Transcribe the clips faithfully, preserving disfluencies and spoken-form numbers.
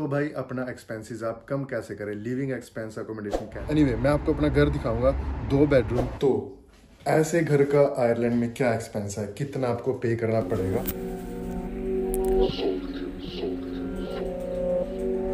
तो भाई अपना एक्सपेंसेस आप कम कैसे करें, लिविंग एक्सपेंस अकोमोडेशन क्या। एनीवे anyway, मैं आपको अपना घर दिखाऊंगा, दो बेडरूम। तो ऐसे घर का आयरलैंड में क्या एक्सपेंस है, कितना आपको पे करना पड़ेगा।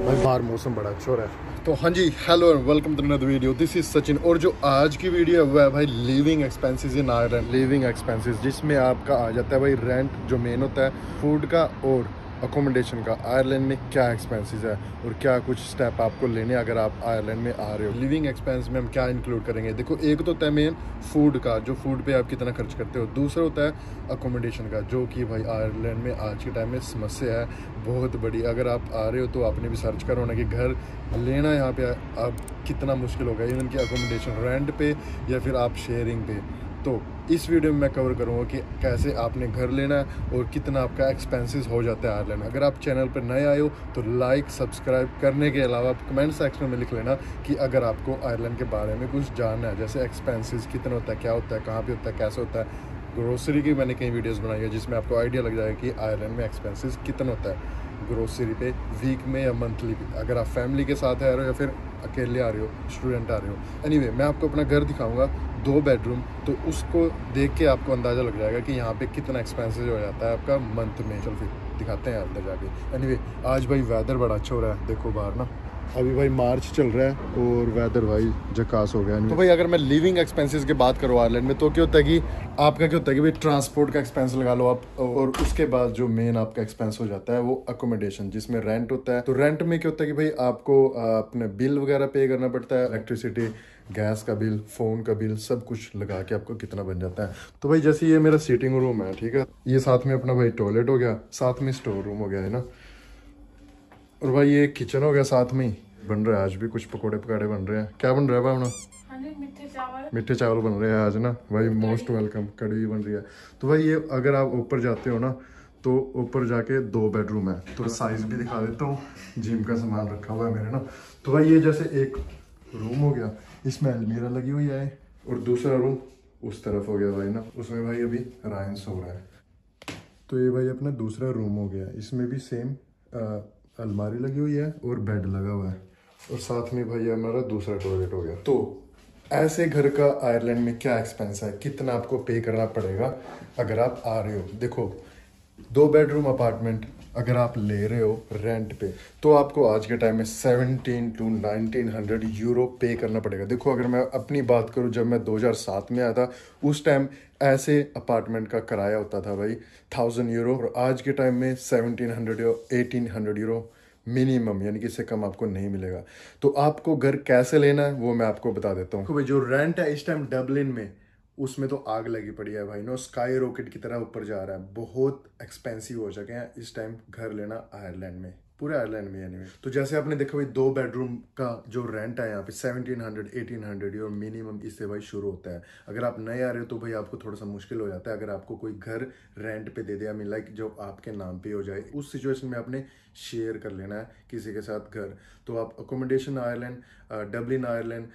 भाई बाहर मौसम बड़ा अच्छा हो रहा है। तो हाँ जी, hello and welcome to another video, this is Sachin. और जो आज की वीडियो है वह है भाई living expenses in Ireland, living expenses जिसमें आपका आ जाता है भाई रेंट जो मेन होता है, फूड का और अकोमोडेशन का। आयरलैंड में क्या एक्सपेंसेस है और क्या कुछ स्टेप आपको लेने अगर आप आयरलैंड में आ रहे हो। लिविंग एक्सपेंस में हम क्या इंक्लूड करेंगे, देखो एक तो होता है मेन फूड का, जो फूड पे आप कितना खर्च करते हो। दूसरा होता है अकोमोडेशन का, जो कि भाई आयरलैंड में आज के टाइम में समस्या है बहुत बड़ी। अगर आप आ रहे हो तो आपने भी सर्च करो ना कि घर लेना यहाँ पर आप कितना मुश्किल होगा, इवन कि अकोमोडेशन रेंट पे या फिर आप शेयरिंग पे। तो इस वीडियो में मैं कवर करूंगा कि कैसे आपने घर लेना है और कितना आपका एक्सपेंसेस हो जाता है आयरलैंड। अगर आप चैनल पर नए आए हो तो लाइक सब्सक्राइब करने के अलावा आप कमेंट सेक्शन में लिख लेना कि अगर आपको आयरलैंड के बारे में कुछ जानना है, जैसे एक्सपेंसेस कितना होता है, क्या होता है, कहाँ पे होता है, कैसे होता है। ग्रोसरी की मैंने कई वीडियोस बनाई है जिसमें आपको आइडिया लग जाएगा कि आयरलैंड में एक्सपेंसेस कितना होता है ग्रोसरी पे, वीक में या मंथली पे, अगर आप फैमिली के साथ आ रहे हो या फिर अकेले आ रहे हो, स्टूडेंट आ रहे हो। एनीवे anyway, मैं आपको अपना घर दिखाऊंगा, दो बेडरूम। तो उसको देख के आपको अंदाज़ा लग जाएगा कि यहाँ पे कितना एक्सपेंसेस हो जाता है आपका मंथ में। चल फिर दिखाते हैं अंदर जाके। एनीवे anyway, आज भाई वेदर बड़ा अच्छा हो रहा है, देखो बाहर ना, अभी भाई मार्च चल रहा है और वेदर भाई झकास हो गया। तो भाई अगर मैं लिविंग एक्सपेंसेस की बात करूँ आयरलैंड में तो क्या होता है कि आपका क्या होता है कि भाई ट्रांसपोर्ट का एक्सपेंस लगा लो आप, और उसके बाद जो मेन आपका एक्सपेंस हो जाता है वो अकोमोडेशन, जिसमें रेंट होता है। तो रेंट में क्या होता है कि भाई आपको अपने बिल वगैरह पे करना पड़ता है, इलेक्ट्रिसिटी, गैस का बिल, फ़ोन का बिल, सब कुछ लगा के आपको कितना बन जाता है। तो भाई जैसे ये मेरा सीटिंग रूम है, ठीक है, ये साथ में अपना भाई टॉयलेट हो गया, साथ में स्टोर रूम हो गया है ना, और भाई ये किचन हो गया साथ में। बन रहा है आज भी कुछ पकोड़े पकाड़े बन रहे हैं। क्या बन रहा है भाई अपना, मिठे चावल, मिठे चावल बन रहे हैं आज ना भाई, मोस्ट वेलकम। कड़ी भी बन रही है। तो भाई ये अगर आप ऊपर जाते हो ना तो ऊपर जाके दो बेडरूम है। तो साइज भी दिखा देता हूँ, जिम का सामान रखा हुआ है मेरे ना। तो भाई ये जैसे एक रूम हो गया, इसमें अलमीरा लगी हुई है, और दूसरा रूम उस तरफ हो गया भाई ना, उसमें भाई अभी रायन सो रहा है। तो ये भाई अपना दूसरा रूम हो गया, इसमें भी सेम अलमारी लगी हुई है और बेड लगा हुआ है, और साथ में भाई हमारा दूसरा टॉयलेट हो गया। तो ऐसे घर का आयरलैंड में क्या एक्सपेंस है, कितना आपको पे करना पड़ेगा अगर आप आ रहे हो। देखो दो बेडरूम अपार्टमेंट अगर आप ले रहे हो रेंट पे तो आपको आज के टाइम में seventeen to nineteen hundred euro pay करना पड़ेगा। देखो अगर मैं अपनी बात करूँ, जब मैं दो हज़ार सात में आया था उस टाइम ऐसे अपार्टमेंट का किराया होता था भाई थाउजेंड यूरो, और आज के टाइम में सेवनटीन हंड्रेड या एटीन हंड्रेड यूरो मिनिमम, यानी कि इससे कम आपको नहीं मिलेगा। तो आपको घर कैसे लेना है वो मैं आपको बता देता हूँ। तो भाई जो रेंट है इस टाइम डबलिन में, उसमें तो आग लगी पड़ी है भाई नो, स्काई रॉकेट की तरह ऊपर जा रहा है। बहुत एक्सपेंसिव हो चुके हैं इस टाइम घर लेना आयरलैंड में, पूरे आयरलैंड में यानी। तो जैसे आपने देखा भाई दो बेडरूम का जो रेंट है यहाँ पे seventeen hundred eighteen hundred euro minimum इससे भाई शुरू होता है। अगर आप नए आ रहे हो तो भाई आपको थोड़ा सा मुश्किल हो जाता है, अगर आपको कोई घर रेंट पे दे दे, आई मीन लाइक जो आपके नाम पे हो जाए, उस सिचुएशन में आपने शेयर कर लेना है किसी के साथ घर। तो आप accommodation Ireland, Dublin Ireland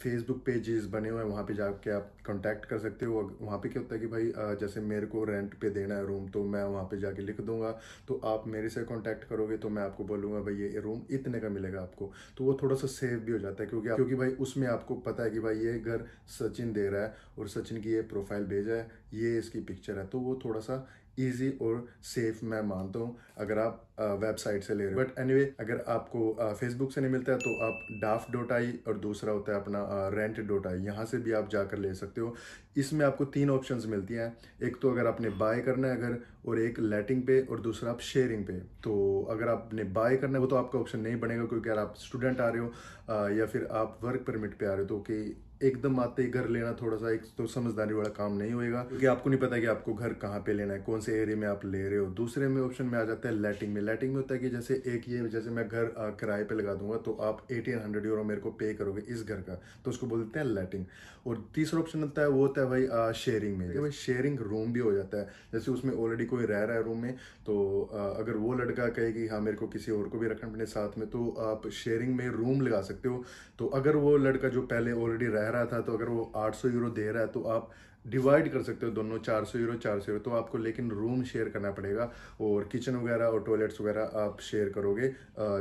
Facebook pages बने हुए हैं, वहाँ पे जाके आप कांटेक्ट कर सकते हो। वहाँ पे क्या होता है कि भाई जैसे मेरे को रेंट पे देना है रूम, तो मैं वहाँ पे जाके लिख दूंगा, तो आप मेरे से कांटेक्ट करोगे तो मैं आपको बोलूँगा भाई ये रूम इतने का मिलेगा आपको। तो वो थोड़ा सा सेफ भी हो जाता है, क्योंकि क्योंकि भाई उसमें आपको पता है कि भाई ये घर सचिन दे रहा है और सचिन की ये प्रोफाइल भेजा है, ये इसकी पिक्चर है। तो वो थोड़ा सा ईजी और सेफ मैं मानता हूँ अगर आप वेबसाइट से ले रहे हो। बट एनीवे अगर आपको फेसबुक से नहीं मिलता है तो आप डाफ डॉट आई और दूसरा होता है अपना रेंट डॉट आई, यहाँ से भी आप जाकर ले सकते हो। इसमें आपको तीन ऑप्शंस मिलती हैं, एक तो अगर आपने बाय करना है अगर, और एक लेटिंग पे, और दूसरा आप शेयरिंग पे। तो अगर आपने बाय करना है वो तो आपका ऑप्शन नहीं बनेगा, क्योंकि अगर आप स्टूडेंट आ रहे हो आ, या फिर आप वर्क परमिट पे आ रहे हो तो कि एकदम आते ही घर लेना थोड़ा सा एक तो समझदारी वाला काम नहीं होएगा, क्योंकि आपको नहीं पता कि आपको घर कहाँ पे लेना है, कौन से एरिया में आप ले रहे हो। दूसरे में ऑप्शन में आ जाता है लेटिंग में। लेटिंग में होता है कि जैसे एक ये जैसे मैं घर किराए पे लगा दूंगा तो आप एटीन हंड्रेड यूरो मेरे को पे करोगे इस घर का, तो उसको बोल देते हैं लेटिंग। और तीसरा ऑप्शन होता है वो होता है भाई शेयरिंग में। भाई शेयरिंग रूम भी हो जाता है, जैसे उसमें ऑलरेडी कोई रह रहा है रूम में, तो अगर वो लड़का कहे कि हाँ मेरे को किसी और को भी रखना अपने साथ में, तो आप शेयरिंग में रूम लगा सकते हो। तो अगर वो लड़का जो पहले ऑलरेडी रह कह रहा था, तो अगर वो आठ सौ यूरो दे रहा है तो आप डिवाइड कर सकते हो दोनों, चार सौ यूरो चार सौ यूरो। तो आपको लेकिन रूम शेयर करना पड़ेगा और किचन वगैरह और टॉयलेट्स वगैरह आप शेयर करोगे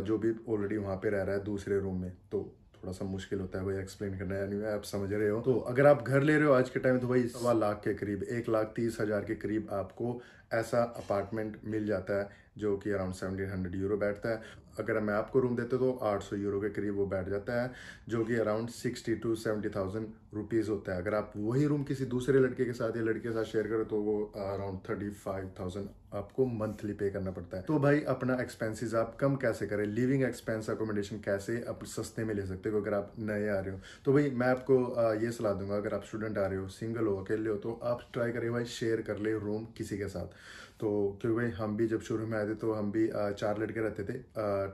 जो भी ऑलरेडी वहाँ पे रह रहा है दूसरे रूम में। तो थोड़ा सा मुश्किल होता है भाई एक्सप्लेन करना, यानी आप समझ रहे हो। तो अगर आप घर ले रहे हो आज के टाइम तो भाई सवा लाख के करीब, एक लाख तीस हज़ार के करीब आपको ऐसा अपार्टमेंट मिल जाता है जो कि अराउंड सेवनटीन हंड्रेड यूरो बैठता है। अगर मैं आपको रूम देता तो आठ सौ यूरो के करीब वो बैठ जाता है जो कि around sixty to seventy thousand rupees होता है। अगर आप वही रूम किसी दूसरे लड़के के साथ या लड़के के साथ शेयर करो तो वो अराउंड थर्टी फाइव थाउजेंड आपको मंथली पे करना पड़ता है। तो भाई अपना एक्सपेंसेस आप कम कैसे करें, लिविंग एक्सपेंस अकोमोडेशन कैसे आप सस्ते में ले सकते हो अगर आप नए आ रहे हो। तो भाई मैं आपको ये सलाह दूंगा, अगर आप स्टूडेंट आ रहे हो, सिंगल हो, अकेले हो, तो आप ट्राई करें भाई शेयर कर ले रूम किसी के साथ। तो क्योंकि भाई हम भी जब शुरू में आए थे तो हम भी चार लड़के रहते थे,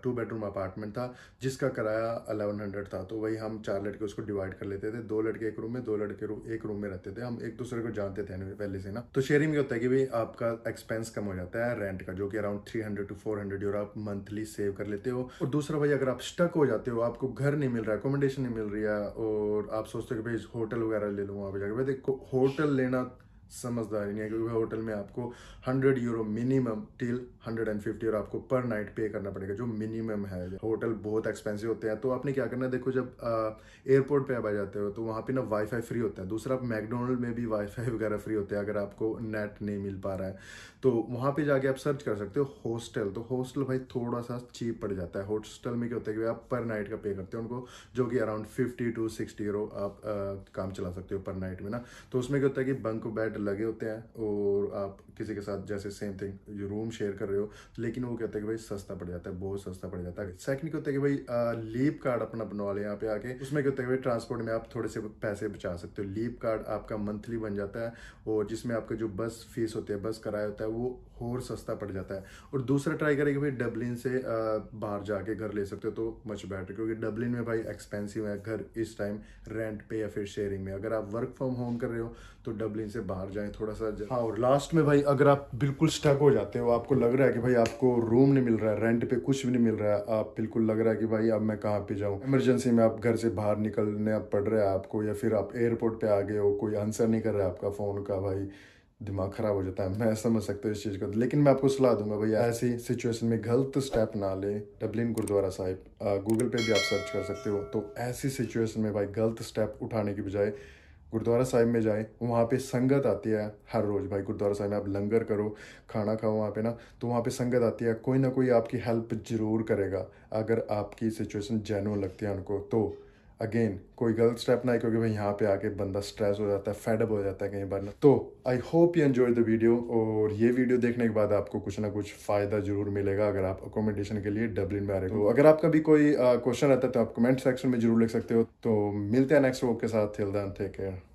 टू बेडरूम अपार्टमेंट था जिसका किराया अलेवन हंड्रेड था। तो वही हम चार लड़के उसको डिवाइड कर लेते थे, दो लड़के एक रूम में, दो लड़के एक रूम में रहते थे। हम एक दूसरे को जानते थे पहले से ना, तो शेयरिंग में होता है कि भाई आपका एक्सपेंस कम हो जाता है रेंट का, जो कि around three hundred to four hundred euro आप मंथली सेव कर लेते हो। और दूसरा भाई अगर आप स्टक हो जाते हो, आपको घर नहीं मिल रहा, अकोमोडेशन नहीं मिल रही है और आप सोचते हो कि भाई होटल वगैरह ले लूँ वहाँ पर जाकर, भाई देखो होटल लेना समझदारी नहीं है क्योंकि होटल में आपको hundred euro minimum till hundred and fifty euro आपको पर नाइट पे करना पड़ेगा जो मिनिमम है। होटल बहुत एक्सपेंसिव होते हैं। तो आपने क्या करना है, देखो जब एयरपोर्ट पे आप आ जाते हो तो वहाँ पे ना वाईफाई फ्री होता है। दूसरा आप मैकडोनल्ड में भी वाईफाई वगैरह फ्री होते हैं अगर आपको नेट नहीं मिल पा रहा है, तो वहाँ पर जाके आप सर्च कर सकते हो हॉस्टल। तो हॉस्टल भाई थोड़ा सा चीप पड़ जाता है। हॉस्टल में क्या होता है कि आप पर नाइट का पे करते हो उनको, जो कि around fifty to sixty euro आप काम चला सकते हो पर नाइट में ना। तो उसमें क्या होता है कि बंक बेड लगे होते हैं और आप किसी के साथ जैसे सेम थिंग रूम शेयर कर रहे हो, लेकिन वो कहते हैं कि भाई सस्ता पड़ जाता है, बहुत सस्ता पड़ जाता है। सेकंड कहते हैं कि भाई लीप कार्ड अपना बनवा लें यहाँ पे आके। उसमें कहते हैं कि भाई ट्रांसपोर्ट में आप थोड़े से पैसे बचा सकते हो। लीप कार्ड आपका मंथली बन जाता है और जिसमें आपका जो बस फीस होती है, बस किराया होता है, वो और सस्ता पड़ जाता है। और दूसरा ट्राई करें कि भाई डबलिन से बाहर जाके घर ले सकते हो तो मच बेटर, क्योंकि डबलिन में भाई एक्सपेंसिव है घर इस टाइम रेंट पे या फिर शेयरिंग में। अगर आप वर्क फ्रॉम होम कर रहे हो तो डबलिन से बाहर जाएं थोड़ा सा। हाँ, और लास्ट में भाई अगर आप बिल्कुल स्टक हो जाते हो, आपको लग रहा है कि भाई आपको रूम नहीं मिल रहा है, रेंट पे कुछ भी नहीं मिल रहा है, आप बिल्कुल लग रहा है कि भाई अब मैं कहाँ पे जाऊँ, इमरजेंसी में आप घर से बाहर निकलने पड़ रहा है आपको, या फिर आप एयरपोर्ट पे आ गए हो, कोई आंसर नहीं कर रहा है आपका फ़ोन का, भाई दिमाग ख़राब हो जाता है। मैं समझ सकता हूँ इस चीज़ को, लेकिन मैं आपको सलाह दूंगा भाई ऐसी सिचुएशन में गलत स्टेप ना ले। डबलिन गुरुद्वारा साहिब गूगल पे भी आप सर्च कर सकते हो। तो ऐसी सिचुएशन में भाई गलत स्टेप उठाने की बजाय गुरुद्वारा साहिब में जाएं, वहाँ पे संगत आती है हर रोज़। भाई गुरुद्वारा साहिब में आप लंगर करो, खाना खाओ वहाँ पे ना, तो वहाँ पे संगत आती है, कोई ना कोई आपकी हेल्प जरूर करेगा अगर आपकी सिचुएशन जेन्युइन लगती है उनको। तो अगेन कोई गलत स्टेप ना है क्योंकि भाई यहाँ पे आके बंदा स्ट्रेस हो जाता है, फेडअप हो जाता है कई बार ना। तो I hope you enjoy the video, और ये वीडियो देखने के बाद आपको कुछ ना कुछ फ़ायदा जरूर मिलेगा अगर आप अकोमोडेशन के लिए डबलिन में आ रहे हो। तो अगर आपका भी कोई क्वेश्चन रहता है तो आप कमेंट सेक्शन में जरूर लिख सकते हो। तो मिलते हैं नेक्स्ट व्लॉग के साथ, टिल देन टेक केयर।